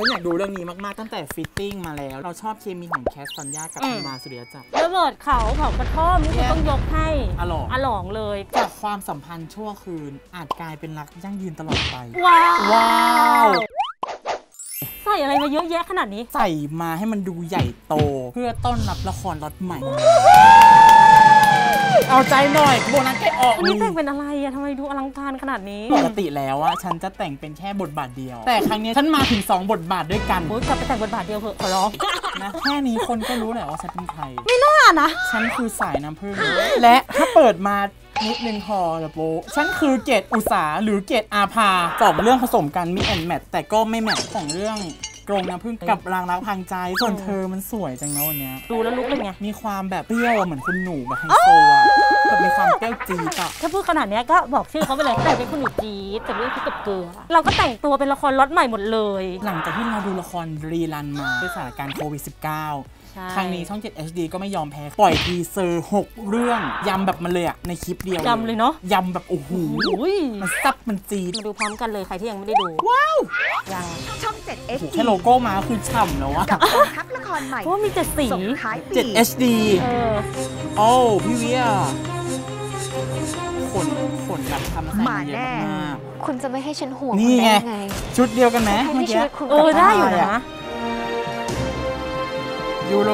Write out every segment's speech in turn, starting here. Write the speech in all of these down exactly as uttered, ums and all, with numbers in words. ฉันอยากดูเรื่องนี้มากๆตั้งแต่ฟิตติ้งมาแล้วเราชอบเคมีของแคสซอนยากับอัมมาสุริยจักรระเบิดเขาเผากระท่อมนี่ต้องยกให้อลองอลองเลยจากความสัมพันธ์ชั่วคืนอาจกลายเป็นรักยั่งยืนตลอดไปว้าวใส่อะไรมาเยอะแยะขนาดนี้ใส่มาให้มันดูใหญ่โตเพื่อต้อนรับละครล็อตใหม่เอาใจหน่อยโบนัสแกออกนี่แต่งเป็นอะไรอะทำไมดูอลังการขนาดนี้ปกติแล้วอะฉันจะแต่งเป็นแค่บทบาทเดียวแต่ครั้งนี้ฉันมาถึงสองบทบาทด้วยกันโอ้ยกลับไปแต่งบทบาทเดียวเถอะขอร้องนะแค่นี้คนก็รู้แหละว่าฉันเป็นใครไม่น่านะฉันคือสายน้ำผึ้งและถ้าเปิดมานิดนึงพอละโบฉันคือเกตอุษาหรือเกตอาภาสองเรื่องผสมกันมีแอนแมทแต่ก็ไม่แมทของเรื่องกรงน้ำผึ้งกับรางรักพังใจส่วนเธอมันสวยจังนะวันนี้ดูแล้วลุกเป็นไงมีความแบบเปรี้ยวเหมือนคุณหนูแบบไฮโซอ่ะแบบมีความเปรี้ยวจี๊ดอะถ้าพูดขนาดนี้ก็บอกชื่อเขาไปเลยแต่เป็นคุณหนูจี๊ดแต่เรื่องที่กับเกลือเราก็แต่งตัวเป็นละครล็อตใหม่หมดเลยหลังจากที่เราดูละครรีรันมาด้วยสถานการณ์โควิด สิบเก้าครั้งนี้ช่องเจ็ด เอช ดี ก็ไม่ยอมแพ้ปล่อยทีเซอร์หกเรื่องยำแบบมันเลยอะในคลิปเดียวยำเลยเนาะยำแบบโอ้โหมันซับมันจีดดูพร้อมกันเลยใครที่ยังไม่ได้ดูว้าวยังช่องเจ็ด เอช ดี แค่โลโก้มาคือฉ่ำแล้วอะกับกองทัพละครใหม่เพราะมีเจ็ดสีเจ็ด เอช ดี โอ้พี่เวียขนขนแบบทำอะไรเยอะมากคุณจะไม่ให้ฉันห่วงนี่ไงชุดเดียวกันไหมเมื่อกี้เออได้อยู่นะยูโร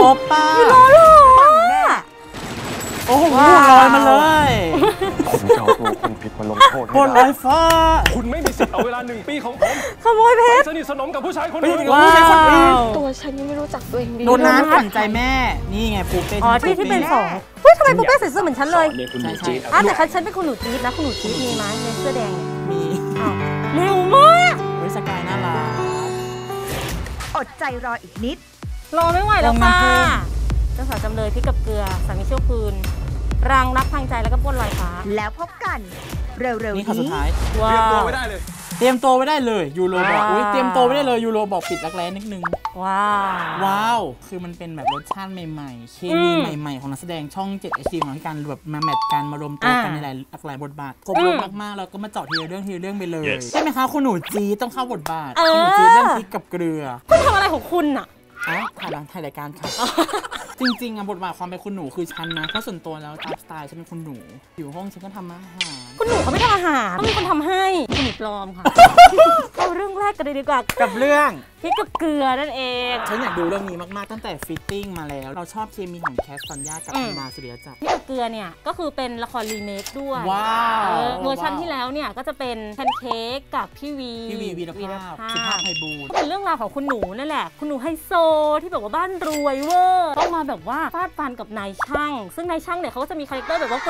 โอป้ายูโรหรอโอ้โหลอยมาเลยผมจะเอาตัวคุณผิดมาลงโทษให้ได้บนลอยฟ้าคุณไม่มีสิทธิ์เอาเวลาหนึ่งปีของผมขโมยเพชรสนิทสนมกับผู้ชายคนอื่นตัวฉันยังไม่รู้จักตัวเองดีโดนน้ำขันใจแม่นี่ไงปูเป้อ๋อที่ที่เป็นสองเฮ้ยทำไมปูเป้ใส่เสื้อเหมือนฉันเลยใช่ใช่อ่ะแต่ฉันเป็นคนหนูจี๊ดนะคนหนูจี๊ดมีไหมในเสื้อแดงมีอ้าวเร็วมากเฮ้ยสกายน่ารักอดใจรออีกนิดรอไม่ไหวแล้วค่ะเจ้าสาวจำเลยพริกกับเกลือสามีชั่วคืนรังรักพังใจแล้วก็ป้นลอยฟ้าแล้วพบกันเร็วๆนี้นี่ข่าวสุดท้ายเตรียมตัวไว้ได้เลยเตรียมตัวไว้ได้เลยยูโรบอกอุ้ยเตรียมตัวไว้ได้เลยยูโรบอกปิดรักแร้นิดนึงว้าวว้าวคือมันเป็นแบบรสชาติใหม่ๆเคมีใหม่ๆของนักแสดงช่องเจ็ด เอช ดีของการแบบมาแมทกันมารวมตัวกันในหลายหลายบทบาทครบรวมมากๆแล้วก็มาเจาะทีเรื่องทีเรื่องไปเลยใช่ไหมคะคุณหนูจีต้องเข้าบทบาทคุณหนูจีเล่นพริกกับเกลือคุณทำอะไรของคุณอะอ๋อถ่ายรางถ่ายรายการค่ะจริงๆอะบทบาทความเป็นคุณหนูคือฉันนะเพราะส่วนตัวแล้วตามสไตล์ฉันเป็นคุณหนูอยู่ห้องฉันก็ทำอาหารคุณหนูเขาไม่ทำอาหารต้องมีคนทำให้คุณหนูปลอมค่ะเอาเรื่องแรกกันเลยดีกว่ากับเรื่องพริกกับเกลือนั่นเองฉันอยากดูเรื่องนี้มากๆตั้งแต่ฟิตติ้งมาแล้วเราชอบเคมีของแคสซอนยากับอัมมาสุริยจักรพริกกับเกลือเนี่ยก็คือเป็นละครรีเมคด้วยว้าวเวอร์ชันที่แล้วเนี่ยก็จะเป็นแพนเค้กกับพี่วีพี่วีวีรภาพสุภาพไพบูลย์เป็นเรื่องราวของคุณหนูนั่นแหละคุณหนูไฮโซที่บอกว่าบ้านรวยเวอร์ต้องมาแบบว่าฟาดฟันกับนายช่างซึ่งนายช่างเนี่ยเขาก็จะมีคาแรคเตอร์แบบว่าก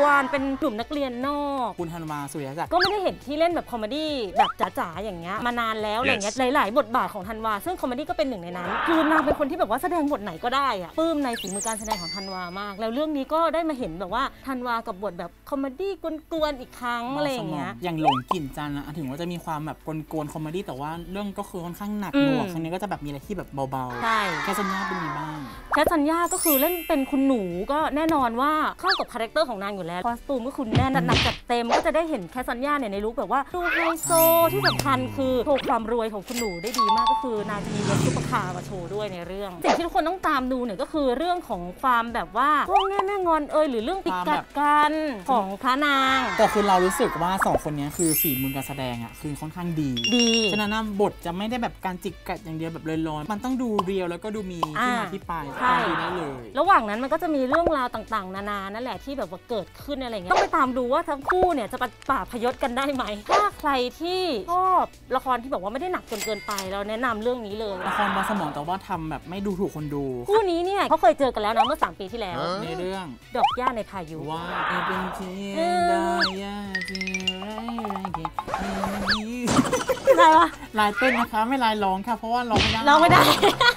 วนๆเป็นกลุ่มนักเรียนนอกคุณธันวาสุริยจักรก็ไม่ได้เห็นที่เล่นแบบคอมเมดี้แบบจ๋าๆอย่างเงี้ยมานานแล้วอะไรเงี้ยหลายๆบทบาทของธันวาซึ่งคอมเมดี้ก็เป็นหนึ่งในนั้นคือนางเป็นคนที่แบบว่าแสดงบทไหนก็ได้อะปลื้มในฝีมือการแสดงของธันวามากแล้วเรื่องนี้ก็ได้มาเห็นแบบว่าธันวากับบทแบบคอมเมดี้กวนๆอีกครั้งอะไรอย่างเงี้ยอย่างหลงกลิ่นจันทร์นะถึงว่าจะมีความแบบกวนๆคอมเมดี้แต่ว่าเรื่องก็คือค่อนข้างหนักหน่วงครั้งนี้ก็จะแบบมีอะไรที่แบบเบาๆใช่แคสซอนยาเป็นยังไงบ้างแคสซอนยาก็คือเล่นเป็นคุณหนูก็แน่นอนว่าเข้ากับคาแรคเตอร์ของนางอยู่แล้วคอสตูมก็คุณแน่นหนักจัดเต็มก็จะได้เห็นแคสซอนยาเนี่ยในลุคแบบว่าดูไฮโซที่สำคัญคือโชว์ความรวยของคุณหนูได้ดีมากก็คือนางจะมีรถซุปเปอร์คาร์มาโชว์ด้วยในเรื่องสิ่งที่ทุกคนต้องตามดูเนี่ยก็คือเรื่องของความแบบว่าพวกแง่แม่งอนเอยหรือเรื่องติดกัดกันของพระนางแต่คือเรารู้สึกว่าสองคนนี้คือฝีมือการแสดงอ่ะคือค่อนข้างดีดีฉะนั้นบทจะไม่ได้แบบการจิกกัดอย่างเดียวแบบลอยๆมันต้องดูเรียวแล้วก็ดูมีที่มาที่ไปใช่ได้เลยระหว่างนั้นมันก็จะมีเรื่องราวต่างๆนานานั่นแหละที่แบบว่าเกิดขึ้นอะไรเงี้ยต้องไปตามดูว่าทั้งคู่เนี่ยจะปราบพยศกันได้ไหมถ้าใครที่ชอบละครที่บอกว่าไม่ได้หนักจนเกินไปเราแนะนำเรื่องนี้เลยละครบาสมองแต่ว่าทำแบบไม่ดูถูกคนดูคู่นี้เนี่ยเขาเคยเจอกันแล้วนะเมื่อสามปีที่แล้วในเรื่องดอกหญ้าในพายุว่าเป็นเทียนดอกหญ้าที่ไร้แรงลายเต้นนะคะไม่ลายร้องค่ะเพราะว่าร้องไม่ได้ร้องไม่ได้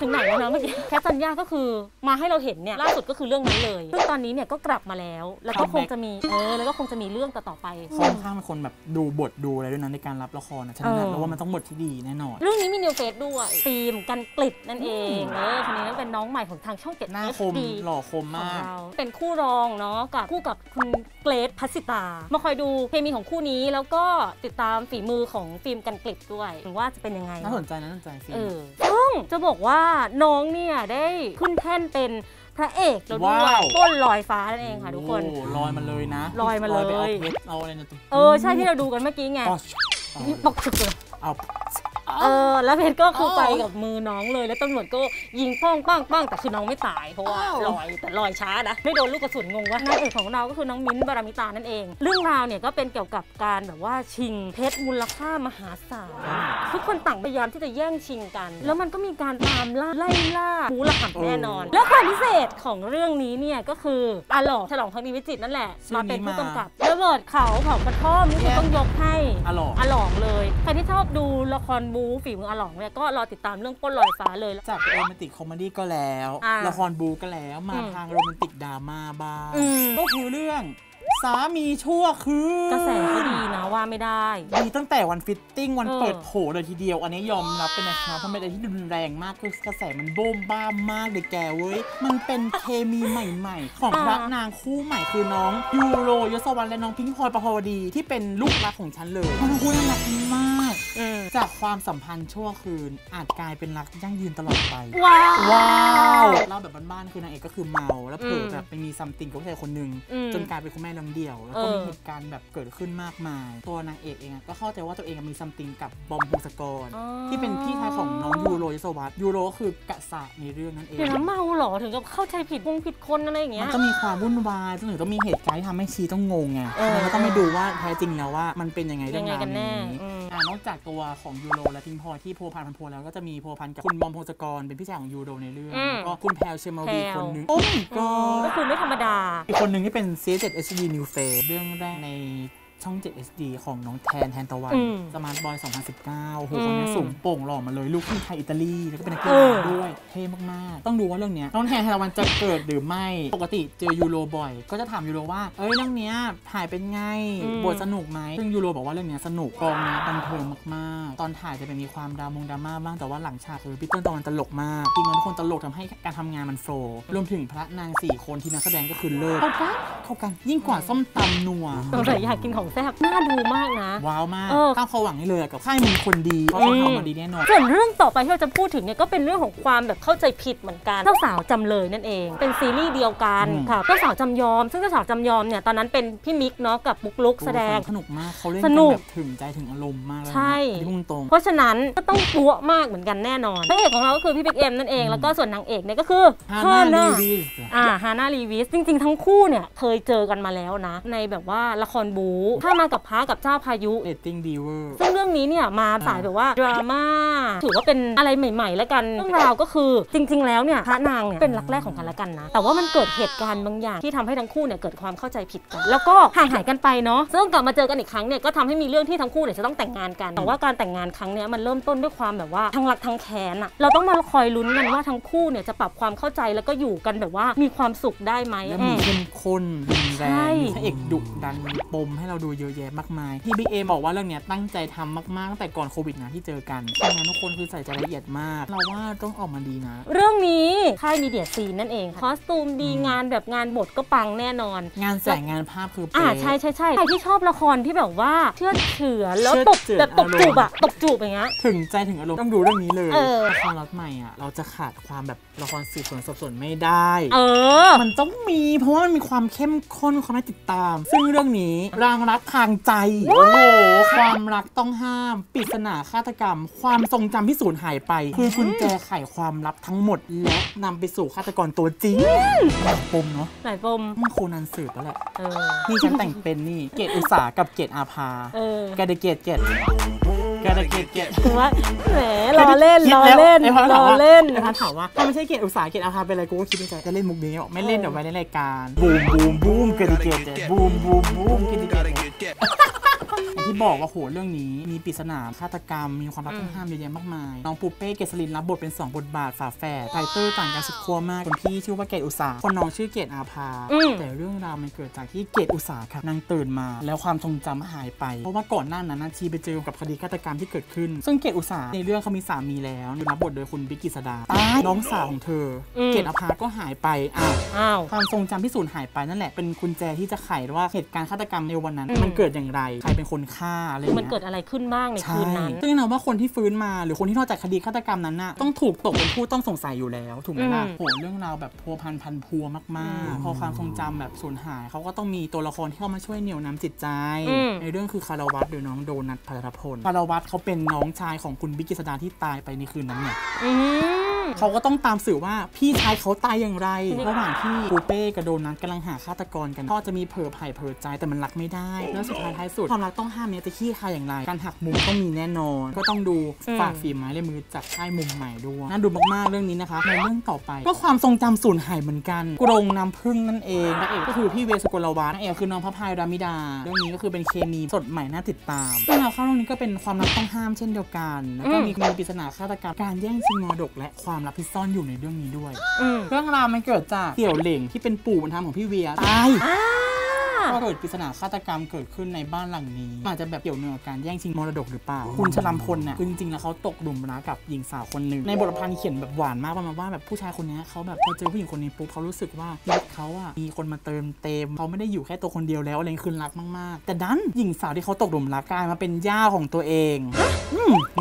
ถึงไหนแล้วนะเมื่อกี้แคสซอนยาก็คือมาให้เราเห็นเนี่ยล่าสุดก็คือเรื่องนั้นเลยซึ่งตอนนี้เนี่ยก็กลับมาแล้วแล้วก็คงจะมีเออแล้วก็คงจะมีเรื่องต่อไปค่อนข้างเป็นคนแบบดูบทดูอะไรด้วยนะในการรับละครนะฉันรู้แล้วว่ามันต้องบทที่ดีแน่นอนเรื่องนี้มีนิวเฟสด้วยฟิล์มกันกฤษนั่นเองเออคนนี้เป็นน้องใหม่ของทางช่องเจ็ดหน้าคมหล่อคมมากเป็นคู่รองเนาะกับคู่กับคุณเกรซ ภัสสิตามาคอยดูเคมีของคู่นี้แล้วก็ติดตามฝีมือของฟิล์มกันกฤษ กด้วยว่าจะเป็นยังไงน่าสนใจน่าสนใจสิซึ่งจะบอกว่าน้องเนี่ยได้ขึ้นแท่นเป็นพระเอกเราด้วยต้นลอยฟ้านั่นเองค่ะทุกคนลอยมันเลยนะลอยมาเลยเอาอะไรนะเออใช่ที่เราดูกันเมื่อกี้ไงปกติเอาเออแล้วเพชรก็คือไปกับมือน้องเลยแล้วตำรวจก็ยิงป้องป้องป้องแต่คือน้องไม่ตายเพราะว่าลอยแต่ลอยช้านะไม่โดนลูกกระสุนงงว่านางเอกของเราก็คือน้องมิ้นท์ บารมิตานั่นเองเรื่องราวเนี่ยก็เป็นเกี่ยวกับการแบบว่าชิงเพชรมูลค่ามหาศาลทุกคนต่างพยายามที่จะแย่งชิงกันแล้วมันก็มีการตามล่าไล่ล่าหูระหับแน่นอนแล้วความพิเศษของเรื่องนี้เนี่ยก็คืออาหลอดฉลองพักดีวิจิตรนั่นแหละมาเป็นผู้กำกับระเบิดเขาของกระท่อมนี่คือต้องยกให้อาหลอดอาหลอดเลยใครที่ชอบดูละครบูฝีมืออาหลองเนี่ยก็รอติดตามเรื่องปล้นลอยฟ้าเลยจากโรแมนติกคอมเมดี้ก็แล้วละครบูก็แล้วมาทางโรแมนติกดราม่าบ้างก็คือเรื่องสามีชั่วคืนกระแสก็ดีนะว่าไม่ได้ดีตั้งแต่วันฟิตติ้งวันเปิดโผล่เลยทีเดียวอันนี้ยอมรับเป็นนะคะเพราะเป็นอะไรที่ดุนแรงมากคือกระแสมันโบ้มบ้ามากเลยแกเว้ยมันเป็นเคมีใหม่ๆของพระนางคู่ใหม่คือน้องยูโรยศวรรณและน้องพิงค์พลอยปภาวดีที่เป็นลูกรักของฉันเลยทั้งคู่น่ารักมากจากความสัมพันธ์ชั่วคืนอาจกลายเป็นรักยั่งยืนตลอดไปว้าวเราแบบบ้านๆคือนางเอกก็คือเมาแล้วเผลอแบบไปมีซัมติงกับผู้ชายคนหนึ่งจนกลายเป็นคุณแม่เดี่ยวแล้วก็มีเหตุการณ์แบบเกิดขึ้นมากมายตัวนางเอกเองก็เข้าใจว่าตัวเองมีซัมติงกับบอมพงศกรที่เป็นพี่ชายของน้องยูโรยศวรรณยูโรคือกษัตริย์ในเรื่องนั้นเองแต่เมาหรอถึงกับเข้าใจผิดวงผิดคนอะไรอย่างเงี้ยมันก็มีความวุ่นวายจนถึงต้องมีเหตุการณ์ที่ทำให้ชีต้องงงไงแล้วก็ไม่ดูว่าแท้จริงแล้วว่ามันเป็นยังไงเรื่องราวนี้นอกจากตัวของยูโรและพิงพลอยที่พัวพันพันพัวแล้วก็จะมีพัวพันกับคุณบอมพงศกรเป็นพี่ชายของยูโรในเรื่องแล้วก็คุณแพลวเชมาวีคนนึงโอ้ยก็คือไม่ธรรมดาอีกคนนึงที่เป็นซีเจ็ดเอชดีนิวเฟสเรื่องแรกในช่อง เจ็ด เอส ดี ของน้องแทนแทนตะวันสมาร์ทบอย สองพันสิบเก้า โอ้โหคนนี้สูงโป่งหล่อมาเลยลูกครึ่งไทยอิตาลีแล้วก็เป็นนักกีฬาด้วยเท่มากๆต้องดูว่าเรื่องนี้น้องแทนแทนตะวันจะเกิดหรือไม่ปกติเจอยูโรบ่อยก็จะถามยูโรว่าเอ้ยเรื่องนี้ถ่ายเป็นไงบทสนุกไหมซึ่งยูโรบอกว่าเรื่องนี้สนุกกองนี้บันเทิงมากๆตอนถ่ายจะเป็นมีความดรามงดราม่าบ้างแต่ว่าหลังฉากคือพี่เติ้ลตะวันตลกมากทีมงานทุกคนตลกทำให้การทำงานมันโฟล์รวมถึงพระนางสี่คนที่นักแสดงก็คือเลิศเข้ากันเข้ากันยิ่งกว่าส้มตำนัวตัวใหญ่อยากกินของแซ่บน่าดูมากนะว้าวมากตั้งความหวังให้เลยกับค่ายมีคนดีเพราะเขาทำมาดีแน่นอนส่วนเรื่องต่อไปที่เราจะพูดถึงเนี่ยก็เป็นเรื่องของความแบบเข้าใจผิดเหมือนกันเจ้าสาวจำเลยนั่นเองเป็นซีรีส์เดียวกันค่ะเจ้าสาวจำยอมซึ่งเจ้าสาวจำยอมเนี่ยตอนนั้นเป็นพี่มิกเนาะกับปุ๊กลุกแสดงสนุกมากเขาเล่นแบบถึงใจถึงอารมณ์มากใช่ตรงเพราะฉะนั้นก็ต้องปั้วมากเหมือนกันแน่นอนพระเอกของเราก็คือพี่เบคเอ็มนั่นเองแล้วก็ส่วนนางเอกเนี่ยก็คือฮาน่าลีวิสอ่าฮาน่าลีวิสจริงๆทั้งคู่เนี่ยเคยเจอกันมาแล้วนะในแบบว่าละครบู๊ถ้ามากับพระกับเจ้าพายุเอตติ้งดีเวอร์ซึ่งเรื่องนี้เนี่ยมาสายแบบว่าดราม่าถือว่าเป็นอะไรใหม่ๆแล้วกันเรื่องราวก็คือจริงๆแล้วเนี่ยพระนางเนี่ยเป็นรักแรกของกันและกันนะแต่ว่ามันเกิดเหตุการณ์บางอย่างที่ทำให้ทั้งคู่เนี่ยเกิดความเข้าใจผิดกันแล้วก็ห่างหายกันไปเนาะซึ่งกลับมาเจอกันอีกครั้งเนี่ยก็ทำให้มีเรื่องที่ทั้งคู่เนี่ยจะต้องแต่งงานกันแต่ว่าการแต่งงานครั้งนี้มันเริ่มต้นด้วยความแบบว่าทั้งรักทั้งแค้นอะเราต้องมาคอยลุ้นกันว่าทั้งคู่เนี่ยจะปรับความเข้าใจแล้วก็อยู่กันแบบว่ามีความสุขได้ไหมและมีเข้มข้นรุนแรงพระเอกดุดันมีปมให้เราดูเยอะแยะมากมายพี่บิ๊กเอบอกว่าเรื่องนี้ตั้งใจทำมากๆตั้งแต่ก่อนโควิดนะที่เจอกันทีมงานทุกคนคือใส่ใจละเอียดมากเราว่าต้องออกมาดีนะเรื่องนี้ค่ายมีเดียซีนั่นเองคอสตูมดีงานแบบงานบทก็ปังแน่นอนงานแสงงานภาพคืออ่าใช่ใช่ใช่ใครที่ชอบละครที่แบบว่าเชื่อเฉือนแล้วตบแบบตบจูบอะตบจูบอย่างเงี้ยถึงใจถึงอารมณ์ต้องดูเรื่องนี้เลยละครรักใหม่อะเราจะขาดความแบบละครสืบสวนสอบสวนไม่ได้เออมันต้องมีเพราะว่ามันมีความเข้มข้นความน่าติดตามซึ่งเรื่องนี้รางรักทางใจโอ้โหความรักต้องห้ามปริศนาฆาตกรรมความทรงจำที่สูญหายไปคือกุญแจไขความลับทั้งหมดและนำไปสู่ฆาตกรตัวจริงหลายปมเนาะหลายปมมันโคนันสืบแล้วแหละนี่ฉันแต่งเป็นนี่เกตอุษากับเกตอาภาแกเดเกตเกตแกเดเกตเกตคือว่าแหมรอเล่นรอเล่นรอเล่นนะคะถามว่าถ้าไม่ใช่เกตอุษาเกตอาภาเป็นอะไรกูก็คิดในใจจะเล่นมุกนี้ไม่เล่นเดี๋ยวไว้ในรายการบูมบูมบูมเกตเกตบูมบูมบูมเกตเกตที่บอกว่าโหเรื่องนี้มีปริศนาฆาตกรรมมีความลับทั้งห้ามเยอะแยะมากมายน้องปูเป้เกษรินรับบทเป็นสองบทบาทฝาแฝดไทเตอร์ต่างกันสุดขั้วมากคนพี่ชื่อว่าเกตอุษาคนน้องชื่อเกตอาภาแต่เรื่องราวมันเกิดจากที่เกตอุษาครับนางตื่นมาแล้วความทรงจำหายไปเพราะว่าก่อนหน้านั้นชีไปเจอกับคดีฆาตกรรมที่เกิดขึ้นซึ่งเกตอุษาในเรื่องเขามีสามีแล้วรับบทโดยคุณบิ๊กกฤษดาน้องสาวของเธอเกตอาภาก็หายไปอ้าวความทรงจำที่สูญหายไปนั่นแหละเป็นกุญแจที่จะไขว่าเหตุการณ์ฆาตกรรมในวันนั้นมันเกิดอย่างไรใครเป็นคนฆ่า ฆ่าอะไรมันเกิดอะไรขึ้นบ้างในคืนนั้นซึ่งแน่นอนว่าคนที่ฟื้นมาหรือคนที่นอกจากคดีฆาตกรรมนั้นน่ะต้องถูกตกเป็นผู้ต้องสงสัยอยู่แล้วถูกไหมล่ะโหเรื่องราวแบบพัวพันพันพัวมากๆพอความทรงจำแบบสูญหายเขาก็ต้องมีตัวละครที่เข้ามาช่วยเหนี่ยวนำจิตใจในเรื่องคือคารวัตรหรือน้องโดนัทภัทรพลคารวัตรเขาเป็นน้องชายของคุณบิ๊กกฤษดาที่ตายไปในคืนนั้นเนี่ยเขาก็ต้องตามสืบว่าพี่ชายเขาตายอย่างไรระหว่างที่ปูเป้กับโดนัทกำลังหาฆาตกรกันพ่อจะมีเผลอไผ่เผลอใจแต่มันรักไม่ได้แล้วสุดท้ายท้ายสุดความรักต้องห้ามเนี่ยจะขี้คายอย่างไรการหักมุมต้องมีแน่นอนก็ต้องดูฝากฝีไม้ลายมือจากค่ายมุมใหม่ด้วยน่าดูมากๆเรื่องนี้นะคะในเรื่องต่อไปก็ความทรงจำสูญหายเหมือนกันกรงน้ำผึ้งนั่นเองนางเอกก็คือพี่เวสุกลวัฒน์นางเอกคือน้องพระพายรามิดาเรื่องนี้ก็คือเป็นเคมีสดใหม่น่าติดตามเรื่องราวข้างเรื่องนี้ก็เป็นความรักต้องห้ามเช่นเดียวกันแล้วก็มีปริศนาฆาตกรรมการแย่งชิงมรดกและความลับที่ซ่อนอยู่ในเรื่องนี้ด้วยเรื่องราวมันเกิดจากเสี่ยวเหล่งที่เป็นปู่บุญธรรมของพี่เวียตายก็เกิดปริศนาฆาตกรรมเกิดขึ้นในบ้านหลังนี้อาจจะแบบเกี่ยวเนื่องกับการแย่งชิงมรดกหรือเปล่าคุณชลัมพลเนี่ยจริงๆแล้วเขาตกหลุมรักกับหญิงสาวคนหนึ่งในบทประพันธ์เขียนแบบหวานมากประมาณว่าแบบผู้ชายคนนี้เขาแบบพอเจอผู้หญิงคนนี้ปุ๊บเขารู้สึกว่ารักเขาอ่ะมีคนมาเติมเต็มเขาไม่ได้อยู่แค่ตัวคนเดียวแล้วอะไรคือรักมากๆแต่ดันหญิงสาวที่เขาตกหลุมรักกลายมาเป็นย่าของตัวเอง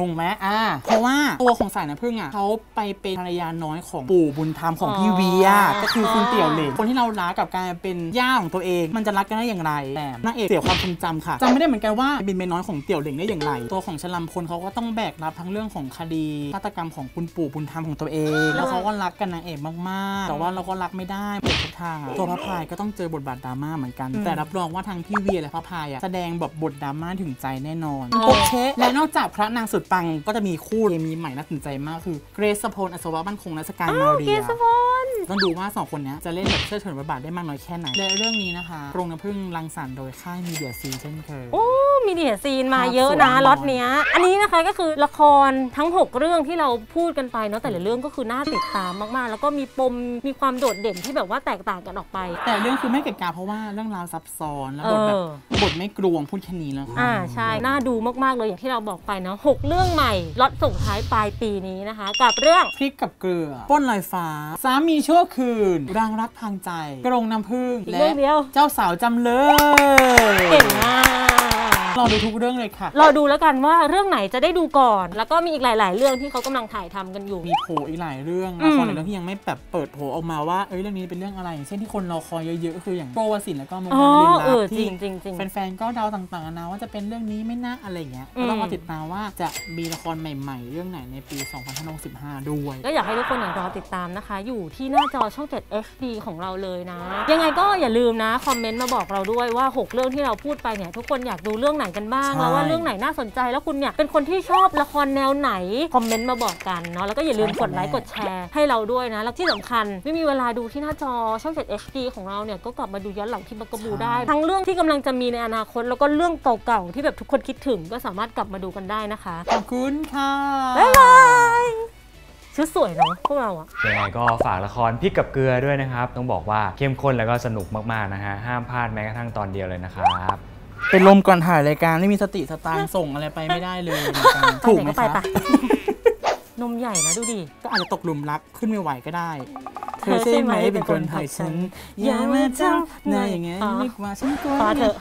งงไหมอ่ะเพราะว่าตัวของสายน้ำผึ้งอ่ะเขาไปเป็นภรรยาน้อยของปู่บุญธรรมของพี่เวียก็คือคุณเตี่ยวเหล่งคนที่เรารักกับการเป็นย่าของตัวเองมันจะรักกันได้อย่างไรแต่นางเอกเสียความทรงจำค่ะจำไม่ได้เหมือนกันว่าเป็นเมียน้อยของเตี่ยวเหล่งได้อย่างไรตัวของชลัมพลเขาก็ต้องแบกรับทั้งเรื่องของคดีฆาตกรรมของคุณปู่บุญธรรมของตัวเองแล้วเขาก็รักกันนางเอกมากๆแต่ว่าเราก็รักไม่ได้เปิดทุกทางตัวพระพายก็ต้องเจอบทบาทดราม่าเหมือนกันแต่รับรองว่าทางพี่เวียและพระพายอ่ะแสดงแบบบทดราม่าถึงใจแน่นอนโอเคและนอกจากพระนางสุดปังก็จะมีคู่เคมีใหม่น่าสนใจมากคือเกรซพลอัศวะบั้นคงและสกายมาเรียต้องดูว่าสองคนนี้จะเล่นแบบเชื่อถือบทบาทได้มากน้อยแค่ไหนและเรื่องนี้นะคะกรงน้ำผึ้งรังสรรค์โดยค่ายมีเดียซีนเช่นเคยโอ้มีเดียซีนมาเยอะนะล็อตเนี้ยอันนี้นะคะก็คือละครทั้งหกเรื่องที่เราพูดกันไปเนาะแต่ละเรื่องก็คือน่าติดตามมากๆแล้วก็มีปมมีความโดดเด่นที่แบบว่าแตกต่างกันออกไปแต่เรื่องคือไม่เกิดการเพราะว่าเรื่องราวซับซ้อนและบทแบบบทไม่กลวงพูดแค่นี้แล้วอ่าใช่น่าดูมากๆเลยอย่างที่เราบอกไปเนาะหกเรื่องใหม่ล็อตส่งท้ายปลายปีนี้นะคะกับเรื่องพริกกับเกลือปล้นลอยฟ้าสามีชั่วคืนรังรักทางใจกรงน้ำผึ้งและเจ้าสาวจำเลยเก่งมากเราดูทุกเรื่องเลยค่ะเราดูแล้วกันว่าเรื่องไหนจะได้ดูก่อนแล้วก็มีอีกหลายๆเรื่องที่เขากำลังถ่ายทำกันอยู่มีโผล่อีกหลายเรื่องละครหลายเรื่องที่ยังไม่แบบเปิดโผล่ออกมาว่าเอ้ยเรื่องนี้เป็นเรื่องอะไรเช่นที่คนรอคอยเยอะๆก็คืออย่างโปรวสินแล้วก็มงคลลีลาที่แฟนๆก็เดาต่างๆนะว่าจะเป็นเรื่องนี้ไม่น่าอะไรเงี้ยก็ต้องมาติดตามว่าจะมีละครใหม่ๆเรื่องไหนในปีสองพันห้าร้อยหกสิบห้าด้วยก็อยากให้ทุกคนอย่างรอติดตามนะคะอยู่ที่หน้าจอช่องเจ็ด เอช ดีของเราเลยนะยังไงก็อย่าลืมนะคอมเมนต์มาบอกเราด้วยว่าหกเรื่องที่เราพูดไปเนี่ยทุกคนอยากดูเรื่องไหนกันบ้างแล้วว่าเรื่องไหนน่าสนใจแล้วคุณเนี่ยเป็นคนที่ชอบละครแนวไหนคอมเมนต์มาบอกกันเนาะแล้วก็อย่าลืมกดไลค์กดแชร์ให้เราด้วยนะแล้วที่สำคัญไม่มีเวลาดูที่หน้าจอช่องเจ็ด เอช ดีของเราเนี่ยก็กลับมาดูย้อนหลังที่บักกะบูได้ทั้งเรื่องที่กำลังจะมีในอนาคตแล้วก็เรื่องเก่าๆที่แบบทุกคนคิดถึงก็สามารถกลับมาดูกันได้นะคะขอบคุณค่ะบ๊ายบายชุดสวยเนาะพวกเราอะยังไงก็ฝากละครพริกกับเกลือด้วยนะครับต้องบอกว่าเข้มข้นแล้วก็สนุกมากๆนะฮะห้ามพลาดแม้กระทั่งตอนเดียวเลยนะครับเป็นลมก่อนถ่ายรายการไม่มีสติสตางค์ส่งอะไรไปไม่ได้เลยถูกไหมคะนมใหญ่นะดูดิก็อาจจะตกหลุมรักขึ้นไม่ไหวก็ได้เธอใช่ไหมเป็นคนถ่ายฉันอย่ามาจ้าหน้าอย่างเงี้ยนึกว่าฉันกลัวเธอ